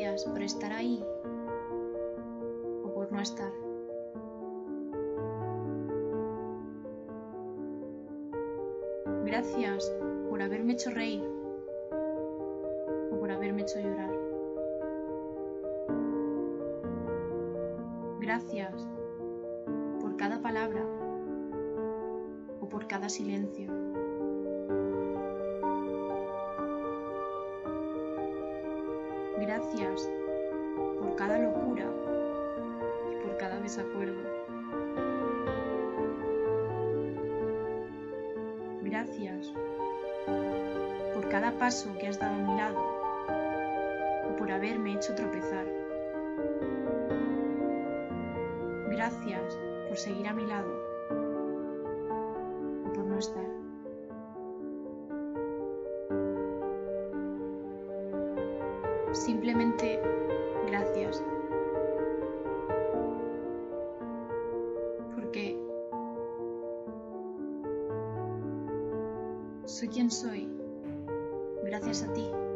gracias por estar ahí o por no estar. Gracias por haberme hecho reír o por haberme hecho llorar. Gracias por cada palabra o por cada silencio. Gracias por cada locura y por cada desacuerdo. Gracias por cada paso que has dado a mi lado o por haberme hecho tropezar. Gracias por seguir a mi lado o por no estar. Simplemente, gracias. Porque soy quien soy, gracias a ti.